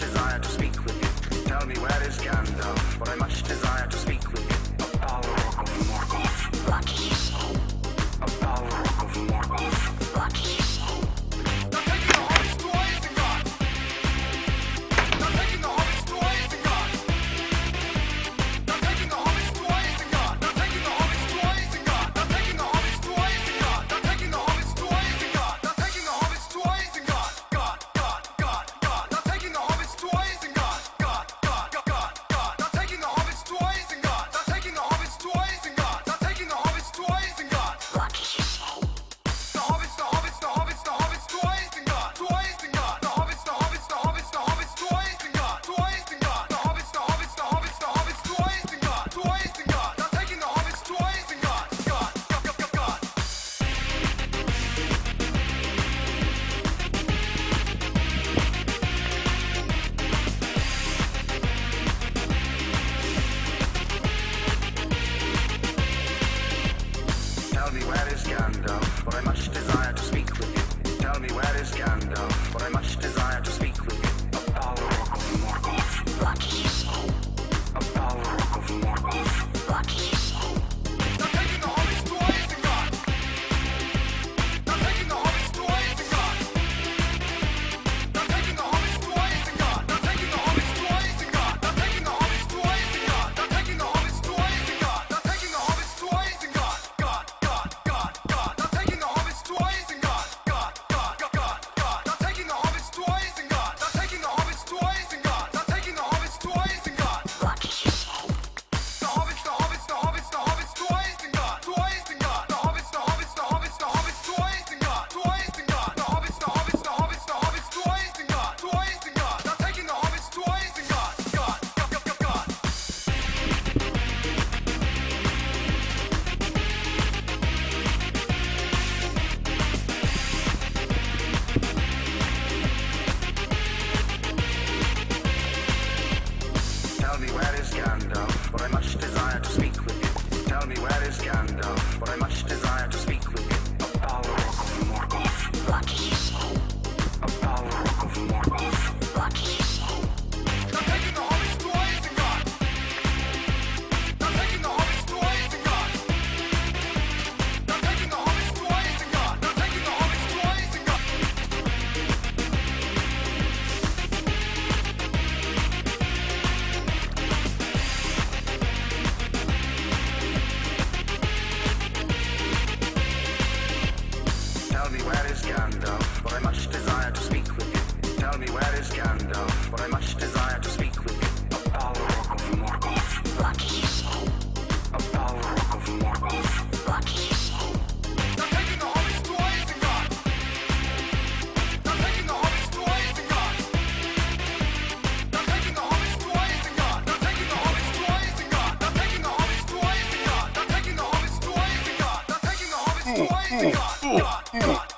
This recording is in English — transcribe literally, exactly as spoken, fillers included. desire to speak with you. Tell me, where is Gandalf? For I much desire to speak with you. Balrog of Morgoth, what do you say? A Balrog of Morgoth, what do you say? Now taking the hobbits to Isengard! Now taking the hobbits to Isengard! Now taking the hobbits to Isengard! Now taking the hobbits to Isengard! Now taking the hobbits to Isengard! Now taking the hobbits to Isengard! Now taking the hobbits to Isengard! God, God, God, God! Now taking the hobbits to Isengard! God, God, God, God! Now taking the hobbits to Isengard! Now taking the hobbits to Isengard! Now taking the hobbits to Isengard! What did you say? The hobbits, the hobbits, the hobbits, the hobbits, to Isengard, to Isengard. The hobbits, the hobbits, the hobbits, the hobbits, to Isengard, to Isengard. The hobbits, the hobbits, the hobbits, the hobbits, to Isengard, to Isengard. Now taking the hobbits to Isengard. God, God, God, God. Tell me, where is Gandalf? For I much desire to speak with you. Tell me, where is Gandalf? For I much desire to speak with you. A Balrog of Morgoth, what do you say? A Balrog of Morgoth, what do you say? Now taking the hobbits to Isengard! Now taking the hobbits to Isengard! Now taking the hobbits to Isengard! Now taking the hobbits to Isengard! Now taking the hobbits to Isengard! Now taking the hobbits to Isengard! Now taking the hobbits to Isengard! God, God, God, God! Now taking the hobbits to Isengard! God, God, God, God! Now taking the hobbits to Isengard! Now taking the hobbits to Isengard! Now taking the hobbits to Isengard! What did you say? The hobbits, the hobbits, the hobbits, the hobbits, to Isengard, to Isengard. The hobbits, the hobbits, the hobbits, the hobbits, to Isengard, to Isengard. The hobbits, the hobbits, the hobbits, the hobbits, to Isengard, to Isengard. Now taking the hobbits to Isengard. God, God, God, God. Tell me, where is Gandalf? For I much desire to speak with you. Tell me, where is Gandalf? For I much desire to speak with you. A Balrog of Morgoth, what do you say? a Balrog of Morgoth, What do you say? Now taking the hobbits to Isengard! Now taking the hobbits to Isengard! Now taking the hobbits to Isengard! Now taking the hobbits to Isengard! Tell me, where is Gandalf? For I much desire to speak with you. Tell me, where is Gandalf? For I much desire to speak with you. A Balrog of Morgoth, What do you say? a Balrog of Morgoth. What do you say? Now taking the hobbits to Isengard! Now taking the hobbits to Isengard! Now taking the hobbits to Isengard! Now taking the hobbits to Isengard! Now taking the hobbits to Isengard! Now taking the hobbits to Isengard! Now taking the hobbits to Isengard! God, God.